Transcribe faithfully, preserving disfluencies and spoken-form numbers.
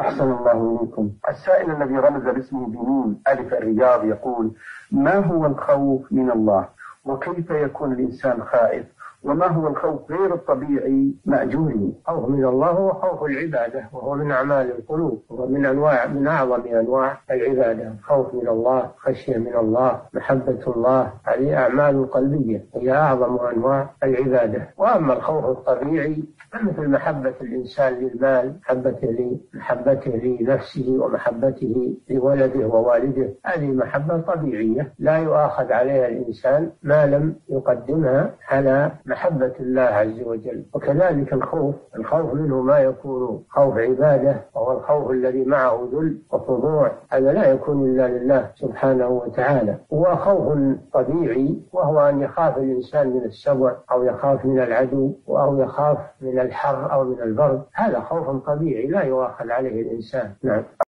أحسن الله إليكم. السائل الذي رمز باسمه بنون ألف الرياض يقول: ما هو الخوف من الله؟ وكيف يكون الإنسان خائف؟ وما هو الخوف غير الطبيعي مأجوري؟ خوف من الله هو خوف العبادة، وهو من أعمال القلوب، ومن أنواع من أعظم أنواع العبادة، خوف من الله، خشية من الله، محبة الله، هذه أعمال قلبية هي أعظم أنواع العبادة. وأما الخوف الطبيعي مثل محبة الإنسان للمال، محبته محبته لنفسه ومحبته لولده ووالده، هذه محبة طبيعية لا يؤاخذ عليها الإنسان ما لم يقدمها على محبة الله عز وجل. وكذلك الخوف، الخوف منه ما يكون خوف عبادة، وهو الخوف الذي معه ذل وخضوع، هذا لا يكون إلا لله سبحانه وتعالى. وخوف طبيعي وهو أن يخاف الإنسان من السبع، أو يخاف من العدو، أو يخاف من الحر أو من البرد، هذا خوف طبيعي لا يؤاخذ عليه الإنسان. نعم.